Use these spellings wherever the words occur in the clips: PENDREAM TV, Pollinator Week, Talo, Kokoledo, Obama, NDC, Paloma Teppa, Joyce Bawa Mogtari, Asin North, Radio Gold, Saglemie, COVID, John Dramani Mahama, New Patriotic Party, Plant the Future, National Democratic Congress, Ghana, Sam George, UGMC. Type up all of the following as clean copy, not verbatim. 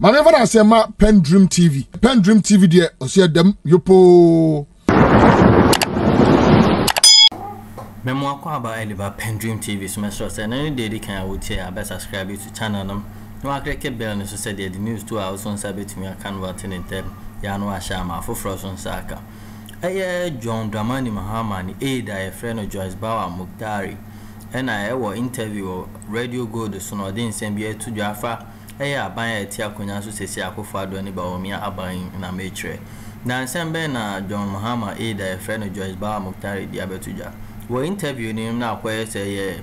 Manever na se ma PENDREAM TV. PENDREAM TV de o se dem yopo. Memo akwa ba eleba PENDREAM TV so me so se na ni dey kan wo tie abes subscribe to channel no. No akreke bell no so se dey the news 2 hours on sabet me akan wa tin ntem. Ya no asha ma foforo so nsaka. Eye John Dramani Mahama ni Ada e friend Joyce Bawa Mogtari. And I will interview Radio Gold so no din sem bi etu dwafa. Eya ban eti akonya so sesi akofado ani ba omia aban na metre na nsembe na John Mahama Ada friend Joyce Bawa Mogtari diabetuja we interview him na kwese ye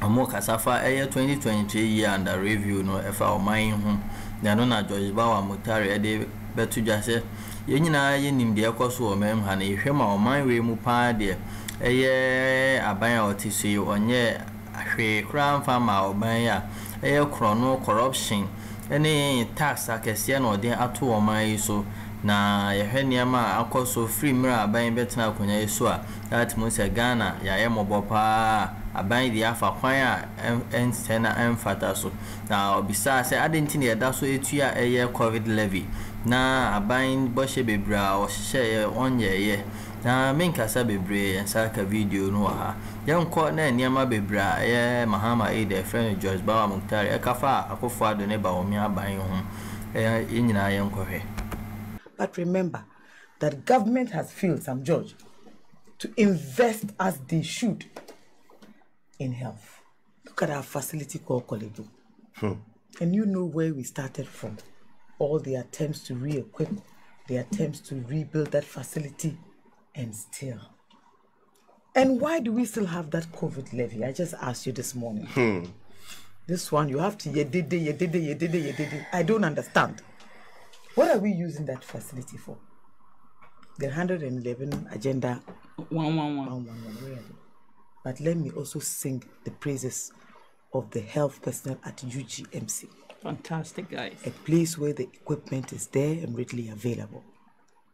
amoka safa eye 2023 year under review no efa oman hu na no na Joyce Bawa Mogtari ede betuja se ye nyina ye nimde ekoso omem ha na ehwema oman we mu pa de eye aban otisi onye ahwe kran fama oban ya eye krono corruption any tax akese na odi ato oman so na yehwe niam akoso free mira aban betna akonya yeso a that means Ghana ya emobopa aban di afa kwan a ensena emfata so na obisa se adenti na yeda so etua eye covid levy na aban boshe bebra o hye onye ye na minkasa bebre ensaka video no ha yanko na niam bebra eye Mahama Ada friend Joyce Bawa Mogtari ekafa akofo ado ne ba omi aban ho enyina yanko hwe. But remember that government has failed Sam George to invest as they should in health. Look at our facility called Kokoledo. And you know where we started from. All the attempts to re-equip, the attempts to rebuild that facility, and still. And why do we still have that COVID levy? I just asked you this morning. This one, you have to, I don't understand. What are we using that facility for? The 111 agenda 111. But let me also sing the praises of the health personnel at UGMC. Fantastic guys. A place where the equipment is there and readily available.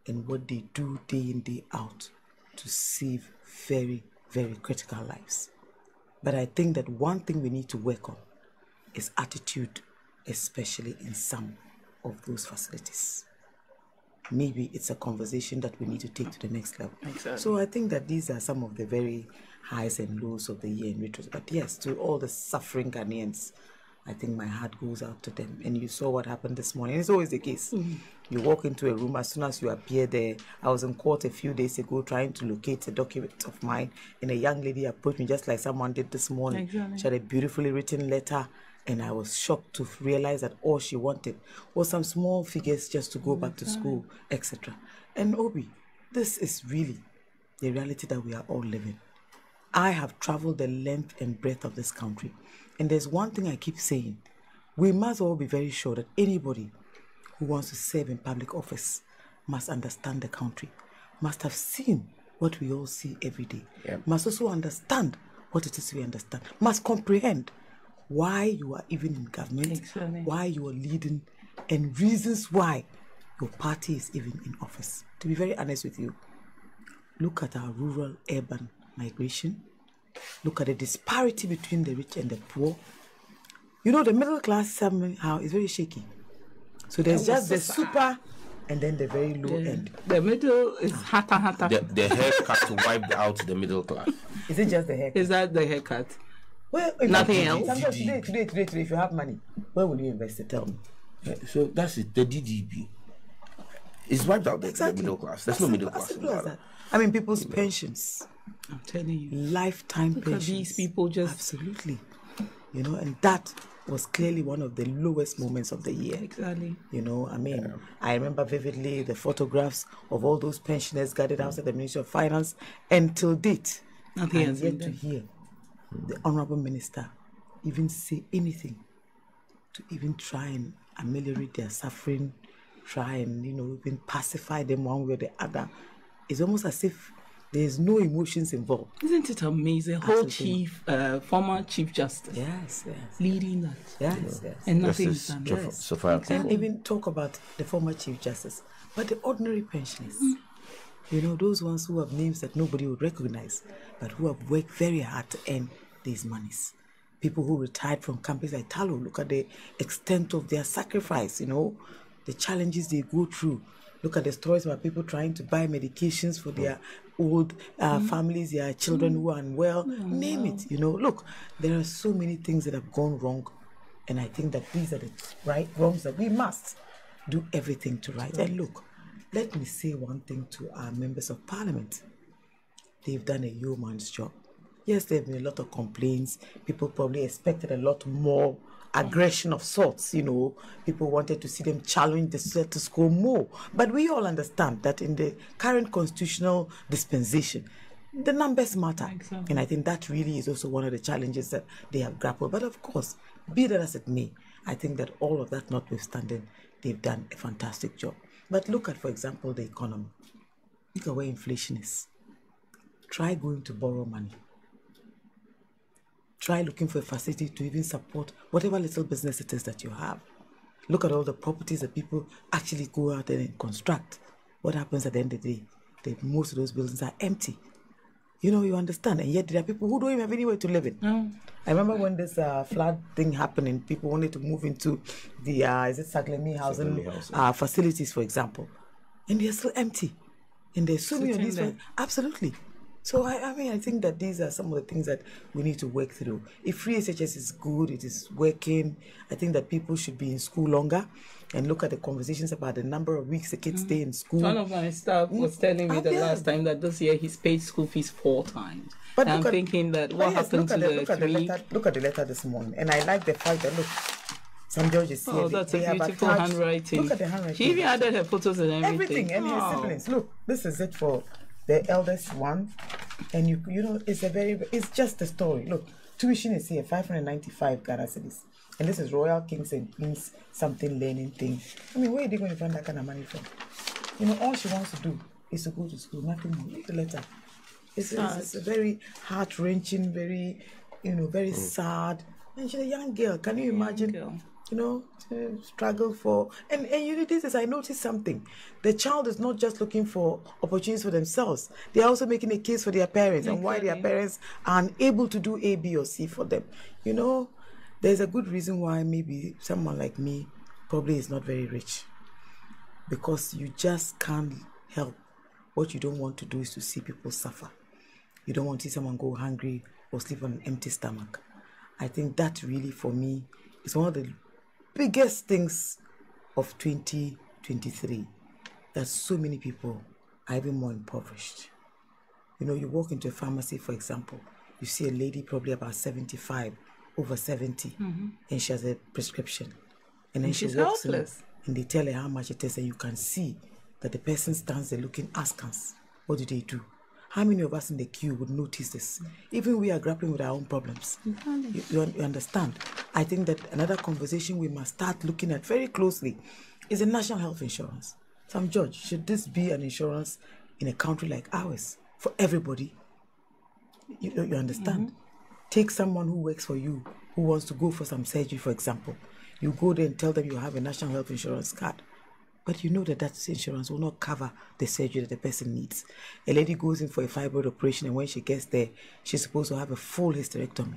And what they do day in, day out to save very, very critical lives. But I think that one thing we need to work on is attitude, especially in some of those facilities. Maybe it's a conversation that we need to take to the next level. Exactly. So I think that these are some of the very highs and lows of the year in retrospect. But yes, to all the suffering Ghanaians, I think my heart goes out to them. And you saw what happened this morning. It's always the case. You walk into a room, as soon as you appear there. I was in court a few days ago trying to locate a document of mine, and a young lady approached me just like someone did this morning. Exactly. She had a beautifully written letter, and I was shocked to realize that all she wanted was some small figures just to go back to school, etc. And Obi, this is really the reality that we are all living. I have traveled the length and breadth of this country. And there's one thing I keep saying. We must all be very sure that anybody who wants to serve in public office must understand the country, must have seen what we all see every day, must also understand what it is we understand, must comprehend why you are even in government, why you are leading, and reasons why your party is even in office. To be very honest with you, look at our rural-urban migration. Look at the disparity between the rich and the poor. You know, the middle class somehow is very shaky. So there's just the super and then the very low end. The middle is hata. The haircut wiped out the middle class. Is it just the haircut? Is that the haircut? Well, nothing else. Today, if you have money, where will you invest it? Tell me. So that's it. The DDP is wiped out. The middle class. There's no middle class. I mean, people's pensions. I'm telling you, lifetime pensions. Look at these people just absolutely, you know, and that was clearly one of the lowest moments of the year. Exactly. You know, I mean, I remember vividly the photographs of all those pensioners gathered outside the Ministry of Finance, and till date, nothing has yet to hear the Honourable Minister even say anything to even try and ameliorate their suffering, try and, you know, even pacify them one way or the other. It's almost as if there's no emotions involved. Isn't it amazing? Whole chief, former Chief Justice. Yes. Leading that. Yes. And nothing is done. Can't even talk about the former Chief Justice, but the ordinary pensioners. You know, those ones who have names that nobody would recognize, but who have worked very hard to earn these monies. people who retired from companies like Talo. Look at the extent of their sacrifice, you know, the challenges they go through. Look at the stories about people trying to buy medications for their old families, their children who are unwell, name it, you know. Look, there are so many things that have gone wrong, and I think that these are the wrongs that we must do everything to right. And look, let me say one thing to our members of parliament. They've done a yeoman's job. Yes, there have been a lot of complaints. People probably expected a lot more aggression of sorts, you know. People wanted to see them challenge the status quo more. But we all understand that in the current constitutional dispensation, the numbers matter. Exactly. And I think that really is also one of the challenges that they have grappled. But of course, be that as it may, I think that all of that notwithstanding, they've done a fantastic job. But look at, for example, the economy. Look at where inflation is. Try going to borrow money. Try looking for a facility to even support whatever little business it is that you have. Look at all the properties that people actually go out and construct. What happens at the end of the day? Most of those buildings are empty. You know, you understand. And yet there are people who don't even have anywhere to live in. I remember when this flood thing happened and people wanted to move into the, is it Saglemie housing facilities, for example. And they're still empty. And there's so many of these. Absolutely. So, I mean, I think that these are some of the things that we need to work through. If free SHS is good, it is working, I think that people should be in school longer and look at the conversations about the number of weeks the kids stay in school. One of my staff was telling me the last time that this year he's paid school fees 4 times. But I'm thinking that what happened to the three... Look at the letter this morning. And I like the fact that, look, Sam George is here. Oh, that's a beautiful handwriting. Look at the handwriting. She even added her photos and everything. Everything, and her siblings. Look, this is it for... the eldest one, and you know, it's a very, it's just a story. Look, tuition is here, 595 Ghana cedis, and this is Royal Kings and Queens something learning thing. I mean, where are they going to find that kind of money from? You know, all she wants to do is to go to school, nothing more. Read the letter. It's a very heart wrenching, very, you know, very sad. And she's a young girl. Can you imagine? You know, to struggle for, and you know, this is, I noticed something. The child is not just looking for opportunities for themselves. They are also making a case for their parents and why their parents are unable to do A, B, or C for them. You know, there's a good reason why maybe someone like me probably is not very rich, because you just can't help. What you don't want to do is to see people suffer. You don't want to see someone go hungry or sleep on an empty stomach. I think that really, for me, is one of the biggest things of 2023, that so many people are even more impoverished. You know, you walk into a pharmacy, for example, you see a lady probably about 75, over 70, and she has a prescription. And then she walks in, and they tell her how much it is, and you can see that the person stands there looking askance. What do they do? How many of us in the queue would notice this? Even we are grappling with our own problems. You understand? I think that another conversation we must start looking at very closely is the national health insurance. Sam George, should this be an insurance in a country like ours for everybody? You understand? Take someone who works for you, who wants to go for some surgery, for example. You go there and tell them you have a national health insurance card. But you know that that insurance will not cover the surgery that the person needs. A lady goes in for a fibroid operation, and when she gets there, she's supposed to have a full hysterectomy.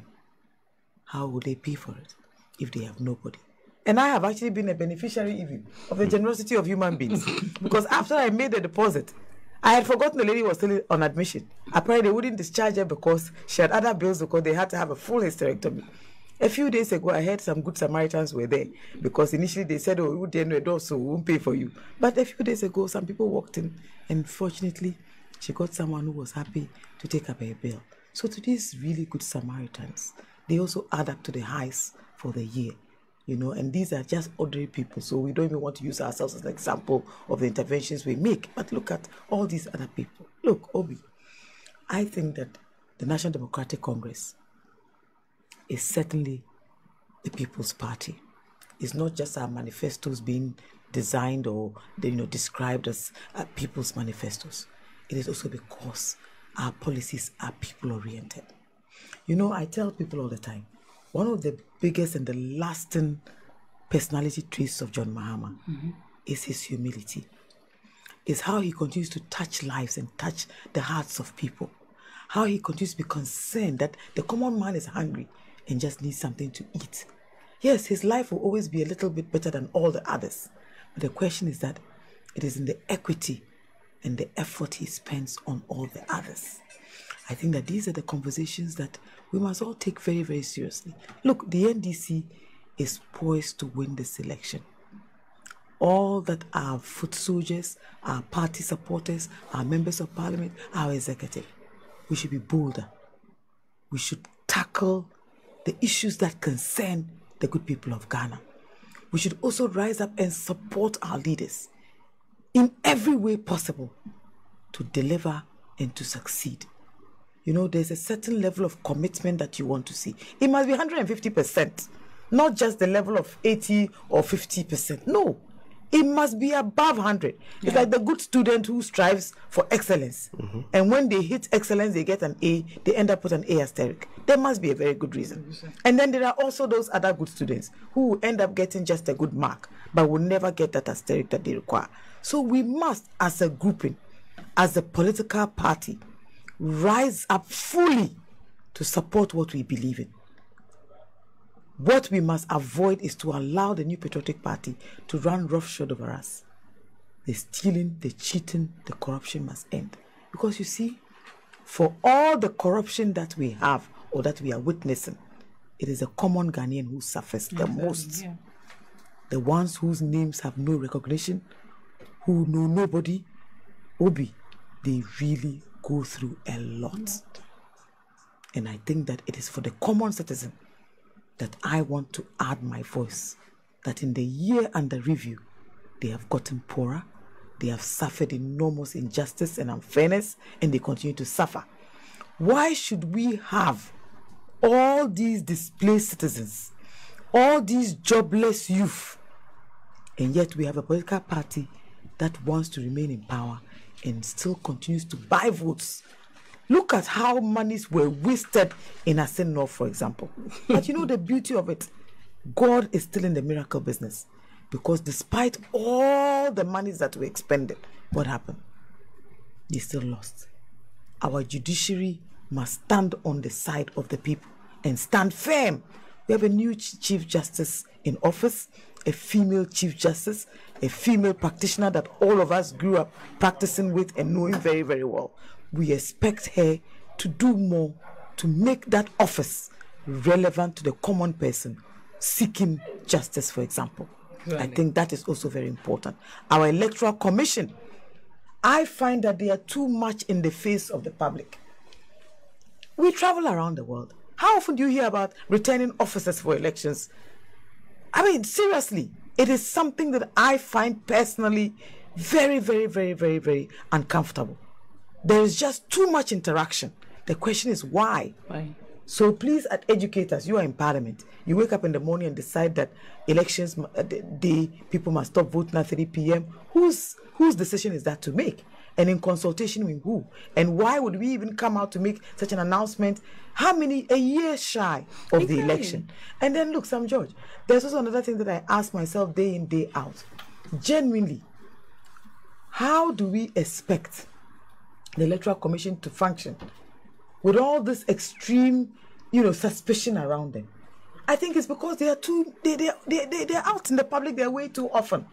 How will they pay for it if they have nobody? And I have actually been a beneficiary even of the generosity of human beings. Because after I made the deposit, I had forgotten the lady was still on admission. Apparently, they wouldn't discharge her because she had other bills, because they had to have a full hysterectomy. A few days ago, I heard some good Samaritans were there, because initially they said, oh, we didn't know it, so we won't pay for you. But a few days ago, some people walked in, and fortunately, she got someone who was happy to take up her bill. So to these really good Samaritans, they also add up to the highs for the year, you know, and these are just ordinary people. So we don't even want to use ourselves as an example of the interventions we make. But look at all these other people. Look, Obi, I think that the National Democratic Congress is certainly the people's party. It's not just our manifestos being designed or, you know, described as people's manifestos. It is also because our policies are people-oriented. You know, I tell people all the time, one of the biggest and the lasting personality traits of John Mahama is his humility. It's how he continues to touch lives and touch the hearts of people. How he continues to be concerned that the common man is hungry. and just needs something to eat. Yes, his life will always be a little bit better than all the others. But the question is that it is in the equity and the effort he spends on all the others. I think that these are the conversations that we must all take very, very seriously. Look, the NDC is poised to win this election. All that our foot soldiers, our party supporters, our members of parliament, our executive, we should be bolder. We should tackle the issues that concern the good people of Ghana. We should also rise up and support our leaders in every way possible to deliver and to succeed. You know, there's a certain level of commitment that you want to see. It must be 150%, not just the level of 80 or 50%. No, it must be above 100. Yeah. It's like the good student who strives for excellence. Mm-hmm. And when they hit excellence, they get an A, they end up with an A*. There must be a very good reason. And then there are also those other good students who end up getting just a good mark, but will never get that asterisk that they require. So we must, as a grouping, as a political party, rise up fully to support what we believe in. What we must avoid is to allow the New Patriotic Party to run roughshod over us. The stealing, the cheating, the corruption must end. Because you see, for all the corruption that we have or that we are witnessing, it is the common Ghanaian who suffers the most. Yeah. The ones whose names have no recognition, who know nobody, Obi, they really go through a lot. And I think that it is for the common citizen that I want to add my voice, that in the year under review, they have gotten poorer, they have suffered enormous injustice and unfairness, and they continue to suffer. Why should we have all these displaced citizens, all these jobless youth, and yet we have a political party that wants to remain in power and still continues to buy votes? Look at how monies were wasted in Asin North, for example. But you know the beauty of it? God is still in the miracle business, because despite all the monies that were expended, what happened? They still lost. Our judiciary must stand on the side of the people and stand firm. We have a new Chief Justice in office, a female Chief Justice, a female practitioner that all of us grew up practicing with and knowing very, very well. We expect her to do more to make that office relevant to the common person seeking justice, for example. Really? I think that is also very important. Our Electoral Commission, I find that they are too much in the face of the public. We travel around the world. How often do you hear about returning officers for elections? I mean, seriously, it is something that I find personally very, very, very, very, very uncomfortable. There is just too much interaction. The question is why? Why? So please, educate us. You are in parliament. You wake up in the morning and decide that elections day, people must stop voting at 3 p.m. Whose decision is that to make? And in consultation with who? And why would we even come out to make such an announcement? How many, a year shy of the election? And then look, Sam George, there's also another thing that I ask myself day in, day out. Genuinely, how do we expect the Electoral Commission to function with all this extreme, you know, suspicion around them? I think it's because they are too, they're out in the public their way too often.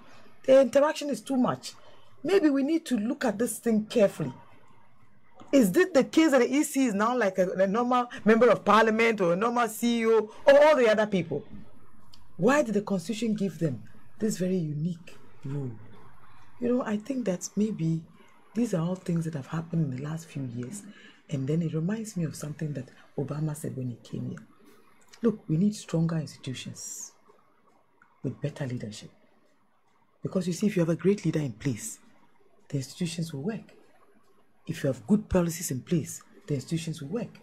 Their interaction is too much. Maybe we need to look at this thing carefully. Is this the case that the EC is now like a normal member of parliament or a normal CEO or all the other people? Why did the Constitution give them this very unique rule? You know, I think that maybe these are all things that have happened in the last few years. And then it reminds me of something that Obama said when he came here. Look, we need stronger institutions with better leadership. Because you see, if you have a great leader in place, the institutions will work. If you have good policies in place, the institutions will work.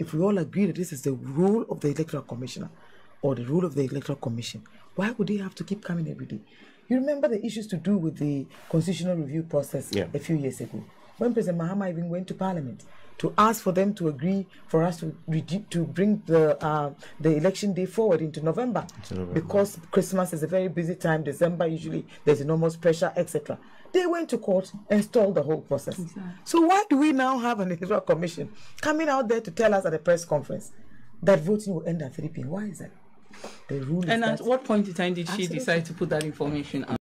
If we all agree that this is the role of the Electoral Commissioner or the role of the Electoral Commission, why would they have to keep coming every day? You remember the issues to do with the constitutional review process a few years ago, when President Mahama even went to Parliament to ask for them to agree for us to bring the election day forward into November, because Christmas is a very busy time. December usually there's enormous pressure, etc. They went to court and stalled the whole process. Exactly. So why do we now have an electoral commission coming out there to tell us at a press conference that voting will end at 3 p.m. Why is that? The rule. And at what point in time did she decide to put that information out?